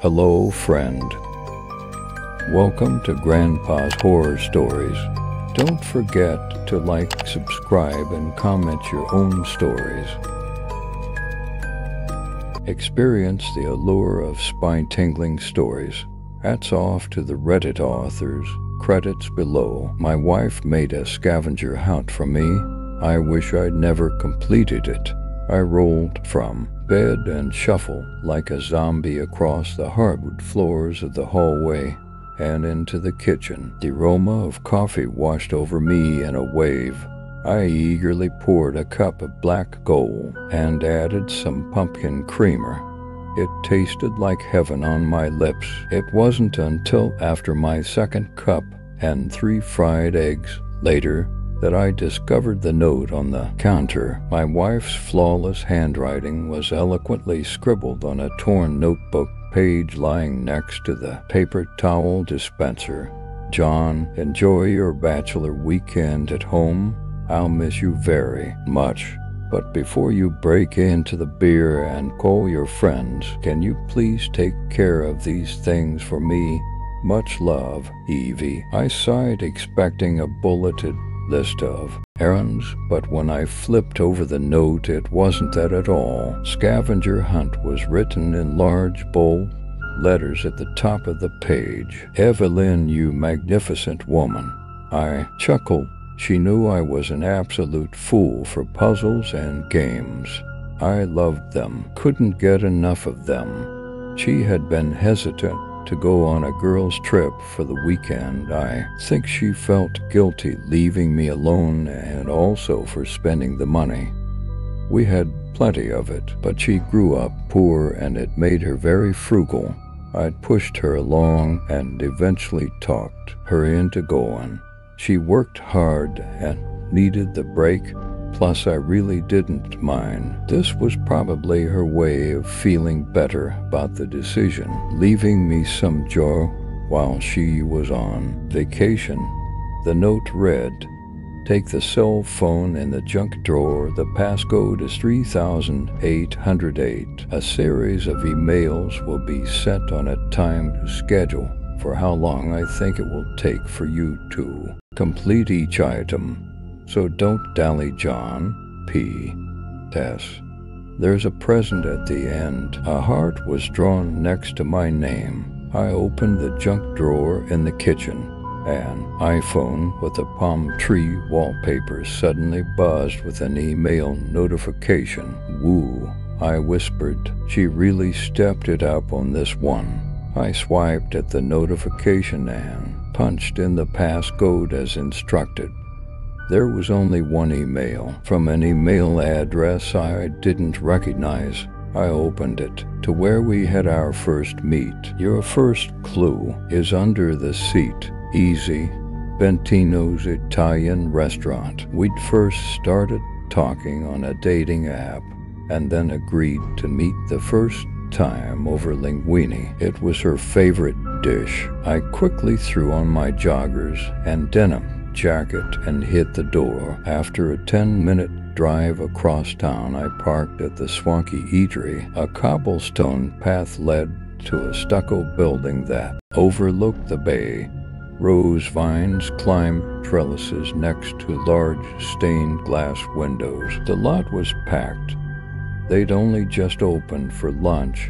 Hello, friend. Welcome to Grandpa's Horror Stories. Don't forget to like, subscribe, and comment your own stories. Experience the allure of spine-tingling stories. Hats off to the Reddit authors. Credits below. My wife made a scavenger hunt for me. I wish I'd never completed it. I rolled from bed and shuffled like a zombie across the hardwood floors of the hallway and into the kitchen. The aroma of coffee washed over me in a wave. I eagerly poured a cup of black gold and added some pumpkin creamer. It tasted like heaven on my lips. It wasn't until after my second cup and 3 fried eggs later that I discovered the note on the counter. My wife's flawless handwriting was eloquently scribbled on a torn notebook page lying next to the paper towel dispenser. John, enjoy your bachelor weekend at home. I'll miss you very much. But before you break into the beer and call your friends, can you please take care of these things for me? Much love, Evie. I sighed, expecting a bulleted list of errands, but when I flipped over the note, it wasn't that at all. Scavenger hunt was written in large bold letters at the top of the page. Evelyn, you magnificent woman. I chuckled. She knew I was an absolute fool for puzzles and games. I loved them, couldn't get enough of them. She had been hesitant to go on a girl's trip for the weekend. I think she felt guilty leaving me alone and also for spending the money. We had plenty of it, but she grew up poor and it made her very frugal. I pushed her along and eventually talked her into going. She worked hard and needed the break, plus I really didn't mind. This was probably her way of feeling better about the decision, leaving me some joy while she was on vacation. The note read, take the cell phone in the junk drawer. The passcode is 3808. A series of emails will be sent on a timed schedule for how long I think it will take for you to complete each item. So don't dally, John P. Tess. There's a present at the end. A heart was drawn next to my name. I opened the junk drawer in the kitchen. An iPhone with a palm tree wallpaper suddenly buzzed with an email notification. Woo, I whispered. She really stepped it up on this one. I swiped at the notification and punched in the passcode as instructed. There was only one email from an email address I didn't recognize. I opened it to where we had our first meet. Your first clue is under the seat. Easy. Bentino's Italian restaurant. We'd first started talking on a dating app and then agreed to meet the first time over linguine. It was her favorite dish. I quickly threw on my joggers and denim jacket and hit the door. After a 10-minute drive across town, I parked at the swanky eatery. A cobblestone path led to a stucco building that overlooked the bay. Rose vines climbed trellises next to large stained glass windows. The lot was packed. They'd only just opened for lunch,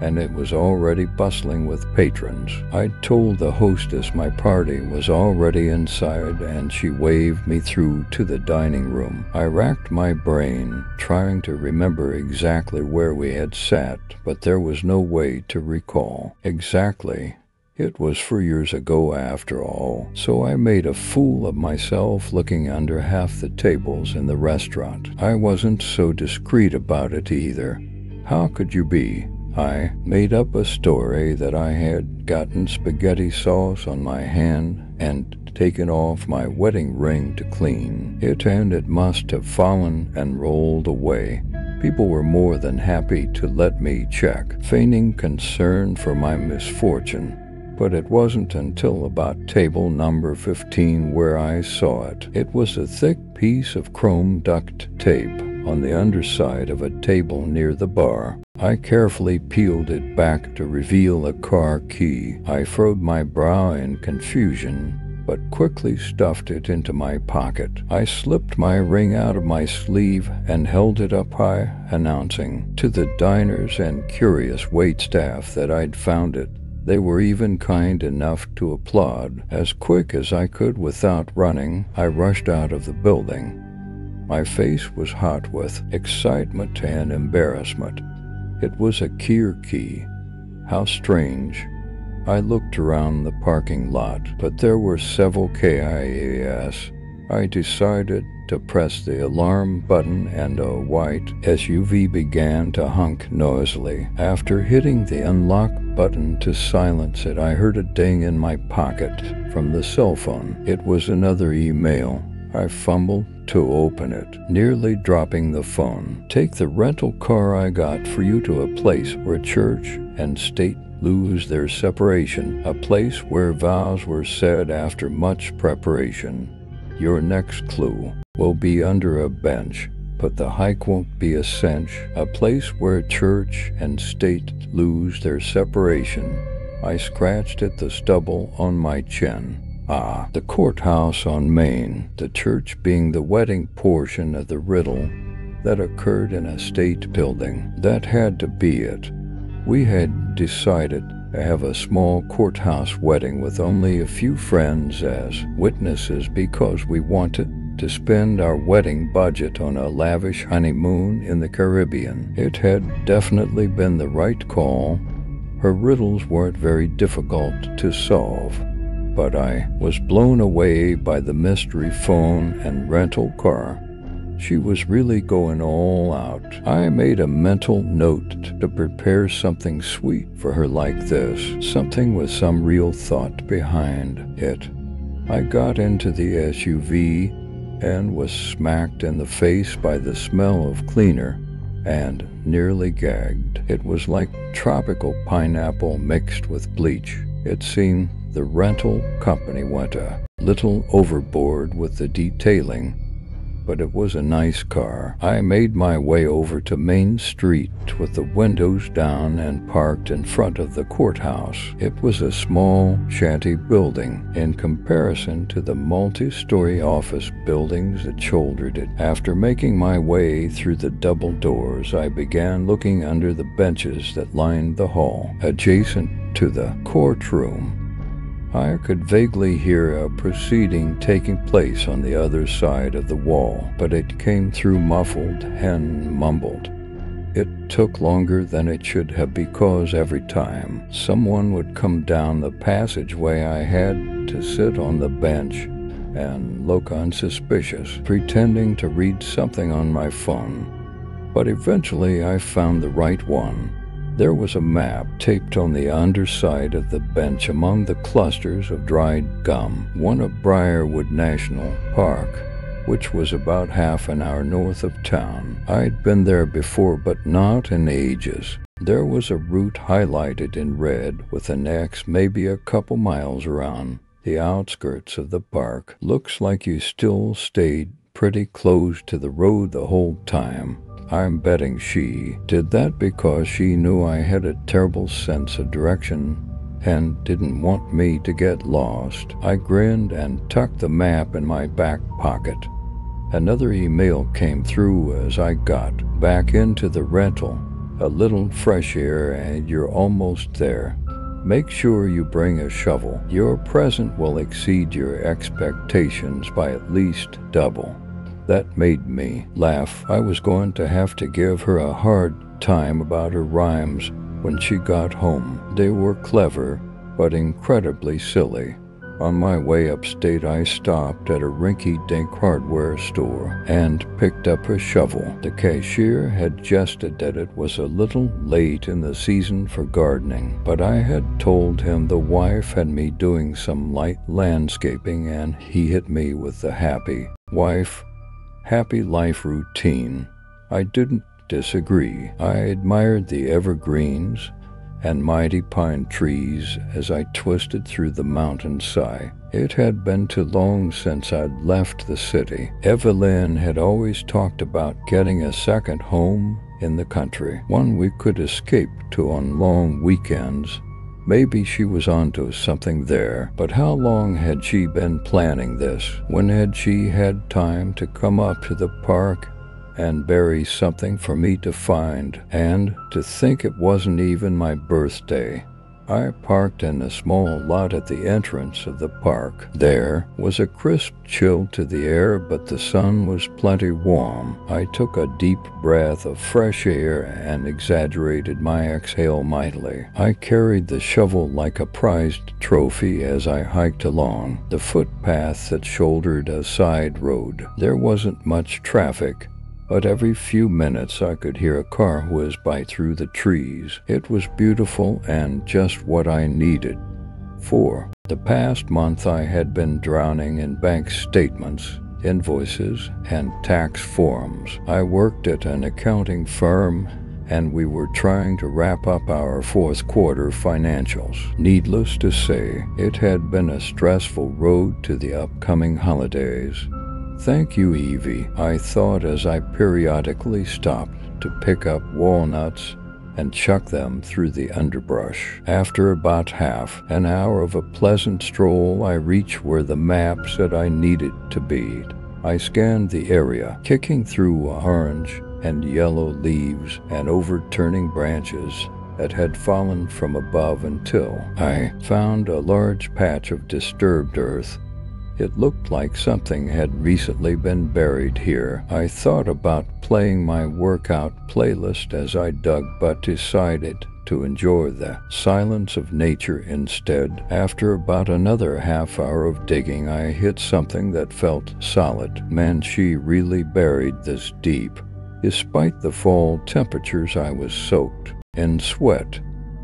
and it was already bustling with patrons. I told the hostess my party was already inside, and she waved me through to the dining room. I racked my brain, trying to remember exactly where we had sat, but there was no way to recall exactly. It was 4 years ago after all, so I made a fool of myself looking under half the tables in the restaurant. I wasn't so discreet about it either. How could you be? I made up a story that I had gotten spaghetti sauce on my hand and taken off my wedding ring to clean it, and it must have fallen and rolled away. People were more than happy to let me check, feigning concern for my misfortune, but it wasn't until about table number 15 where I saw it. It was a thick piece of chrome duct tape on the underside of a table near the bar. I carefully peeled it back to reveal a car key. I furrowed my brow in confusion, but quickly stuffed it into my pocket. I slipped my ring out of my sleeve and held it up high, announcing to the diners and curious waitstaff that I'd found it. They were even kind enough to applaud. As quick as I could without running, I rushed out of the building. My face was hot with excitement and embarrassment. It was a Keir key. How strange. I looked around the parking lot, but there were several KIAS. I decided to press the alarm button and a white SUV began to honk noisily. After hitting the unlock button to silence it, I heard a ding in my pocket from the cell phone. It was another email. I fumbled to open it, nearly dropping the phone. Take the rental car I got for you to a place where church and state lose their separation, a place where vows were said after much preparation. Your next clue will be under a bench, but the hike won't be a cinch. A place where church and state lose their separation. I scratched at the stubble on my chin. Ah, the courthouse on Main, the church being the wedding portion of the riddle that occurred in a state building. That had to be it. We had decided I have a small courthouse wedding with only a few friends as witnesses because we wanted to spend our wedding budget on a lavish honeymoon in the Caribbean. It had definitely been the right call. Her riddles weren't very difficult to solve, but I was blown away by the mystery phone and rental car. She was really going all out. I made a mental note to prepare something sweet for her like this, something with some real thought behind it. I got into the SUV and was smacked in the face by the smell of cleaner and nearly gagged. It was like tropical pineapple mixed with bleach. It seemed the rental company went a little overboard with the detailing, but it was a nice car. I made my way over to Main Street with the windows down and parked in front of the courthouse. It was a small shanty building in comparison to the multi-story office buildings that shouldered it. After making my way through the double doors, I began looking under the benches that lined the hall, adjacent to the courtroom. I could vaguely hear a proceeding taking place on the other side of the wall, but it came through muffled and mumbled. It took longer than it should have because every time someone would come down the passageway, I had to sit on the bench and look unsuspicious, pretending to read something on my phone. But eventually I found the right one. There was a map taped on the underside of the bench among the clusters of dried gum, one of Briarwood National Park, which was about half an hour north of town. I'd been there before, but not in ages. There was a route highlighted in red with an X maybe a couple miles around the outskirts of the park. Looks like you still stayed pretty close to the road the whole time. I'm betting she did that because she knew I had a terrible sense of direction and didn't want me to get lost. I grinned and tucked the map in my back pocket. Another email came through as I got back into the rental. A little fresh air and you're almost there. Make sure you bring a shovel. Your present will exceed your expectations by at least double. That made me laugh. I was going to have to give her a hard time about her rhymes when she got home. They were clever, but incredibly silly. On my way upstate, I stopped at a rinky-dink hardware store and picked up a shovel. The cashier had jested that it was a little late in the season for gardening, but I had told him the wife had me doing some light landscaping, and he hit me with the happy wife, happy life routine. I didn't disagree. I admired the evergreens and mighty pine trees as I twisted through the mountainside. It had been too long since I'd left the city. Evelyn had always talked about getting a second home in the country, one we could escape to on long weekends. Maybe she was onto something there, but how long had she been planning this? When had she had time to come up to the park and bury something for me to find? And to think it wasn't even my birthday. I parked in a small lot at the entrance of the park. There was a crisp chill to the air, but the sun was plenty warm. I took a deep breath of fresh air and exaggerated my exhale mightily. I carried the shovel like a prized trophy as I hiked along the footpath that shouldered a side road. There wasn't much traffic, but every few minutes I could hear a car whiz by through the trees. It was beautiful and just what I needed. For the past month I had been drowning in bank statements, invoices, and tax forms. I worked at an accounting firm and we were trying to wrap up our fourth quarter financials. Needless to say, it had been a stressful road to the upcoming holidays. "Thank you, Evie," I thought as I periodically stopped to pick up walnuts and chuck them through the underbrush. After about half an hour of a pleasant stroll, I reached where the map said I needed to be. I scanned the area, kicking through orange and yellow leaves and overturning branches that had fallen from above until I found a large patch of disturbed earth. It looked like something had recently been buried here. I thought about playing my workout playlist as I dug, but decided to enjoy the silence of nature instead. After about another half hour of digging, I hit something that felt solid. Man, she really buried this deep. Despite the fall temperatures, I was soaked in sweat.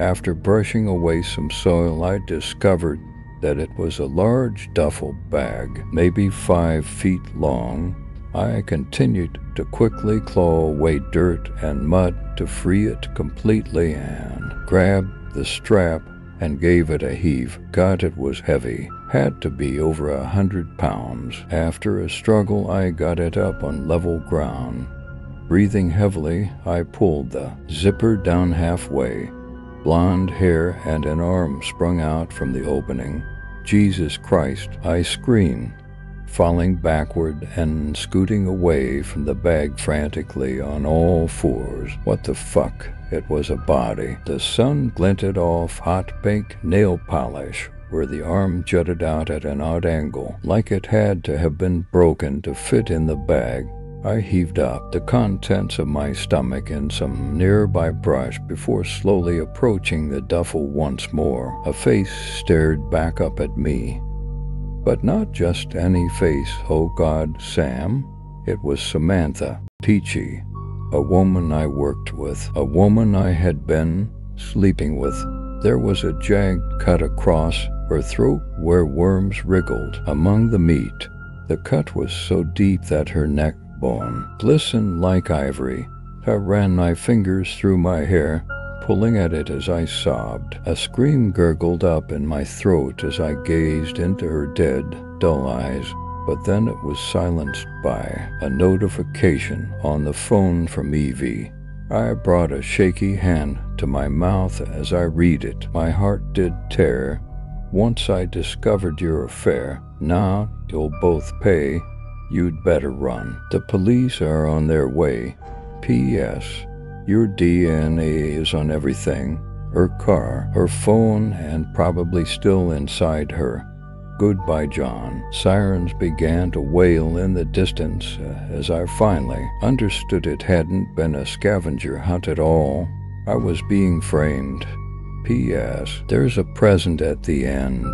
After brushing away some soil, I discovered that it was a large duffel bag, maybe 5 feet long. I continued to quickly claw away dirt and mud to free it completely and grabbed the strap and gave it a heave. God, it was heavy. Had to be over 100 pounds. After a struggle, I got it up on level ground. Breathing heavily, I pulled the zipper down halfway. Blonde hair and an arm sprung out from the opening. "Jesus Christ," I screamed, falling backward and scooting away from the bag frantically on all fours. What the fuck? It was a body. The sun glinted off hot pink nail polish where the arm jutted out at an odd angle, like it had to have been broken to fit in the bag. I heaved up the contents of my stomach in some nearby brush before slowly approaching the duffel once more. A face stared back up at me. But not just any face, oh God, Sam. It was Samantha Peachy, a woman I worked with, a woman I had been sleeping with. There was a jagged cut across her throat where worms wriggled among the meat. The cut was so deep that her neck bone glistened like ivory. I ran my fingers through my hair, pulling at it as I sobbed. A scream gurgled up in my throat as I gazed into her dead, dull eyes, but then it was silenced by a notification on the phone from Evie. I brought a shaky hand to my mouth as I read it. My heart did tear. "Once I discovered your affair, now you'll both pay. You'd better run. The police are on their way. P.S. Your DNA is on everything. Her car, her phone, and probably still inside her. Goodbye, John." Sirens began to wail in the distance as I finally understood it hadn't been a scavenger hunt at all. I was being framed. P.S. There's a present at the end.